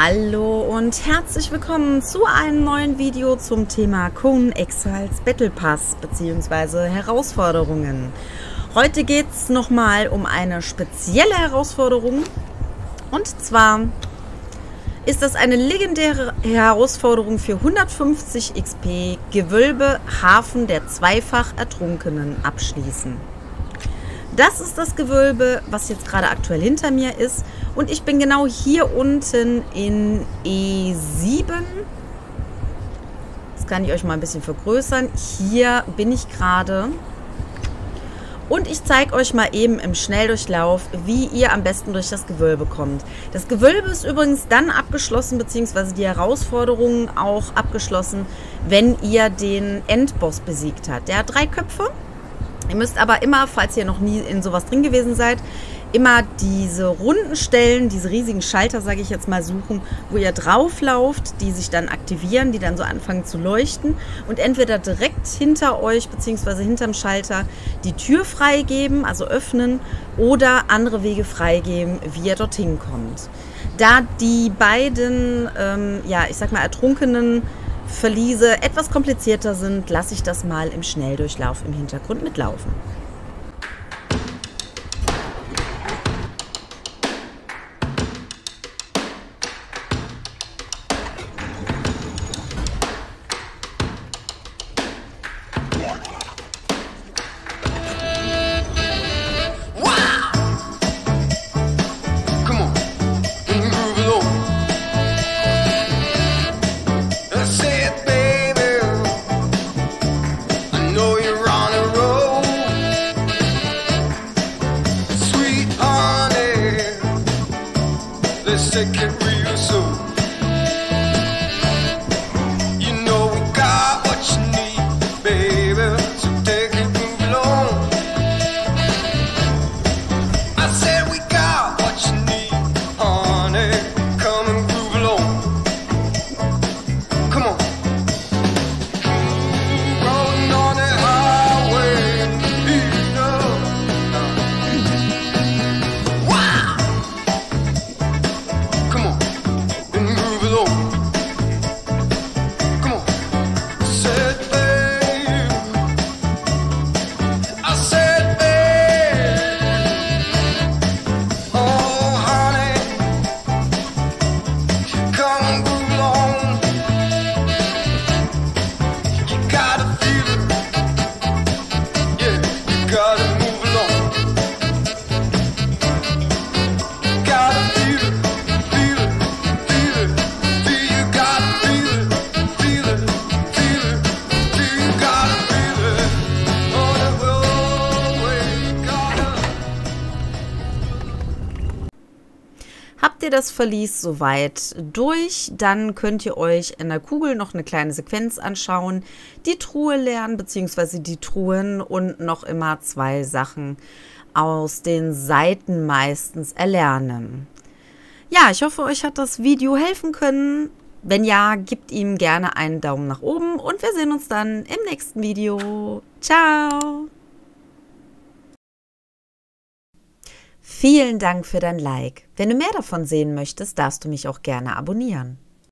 Hallo und herzlich willkommen zu einem neuen Video zum Thema Conan Exiles Battle Pass bzw. Herausforderungen. Heute geht es nochmal um eine spezielle Herausforderung. Und zwar ist das eine legendäre Herausforderung für 150 XP Gewölbe Hafen der zweifach Ertrunkenen abschließen. Das ist das Gewölbe, was jetzt gerade aktuell hinter mir ist. Und ich bin genau hier unten in E7. Das kann ich euch mal ein bisschen vergrößern. Hier bin ich gerade. Und ich zeige euch mal eben im Schnelldurchlauf, wie ihr am besten durch das Gewölbe kommt. Das Gewölbe ist übrigens dann abgeschlossen, beziehungsweise die Herausforderungen auch abgeschlossen, wenn ihr den Endboss besiegt habt. Der hat 3 Köpfe. Ihr müsst aber immer, falls ihr noch nie in sowas drin gewesen seid, immer diese runden Stellen, diese riesigen Schalter, sage ich jetzt mal, suchen, wo ihr drauflauft, die sich dann aktivieren, die dann so anfangen zu leuchten und entweder direkt hinter euch bzw. hinterm Schalter die Tür freigeben, also öffnen, oder andere Wege freigeben, wie ihr dorthin kommt. Da die beiden, ich sag mal, Ertrunkenen Verliese etwas komplizierter sind, lasse ich das mal im Schnelldurchlauf im Hintergrund mitlaufen. Das Verlies soweit durch, dann könnt ihr euch in der Kugel noch eine kleine Sequenz anschauen, die Truhe leeren, beziehungsweise die Truhen und noch immer 2 Sachen aus den Seiten meistens erlernen. Ja, ich hoffe, euch hat das Video helfen können. Wenn ja, gebt ihm gerne einen Daumen nach oben und wir sehen uns dann im nächsten Video. Ciao! Vielen Dank für dein Like. Wenn du mehr davon sehen möchtest, darfst du mich auch gerne abonnieren.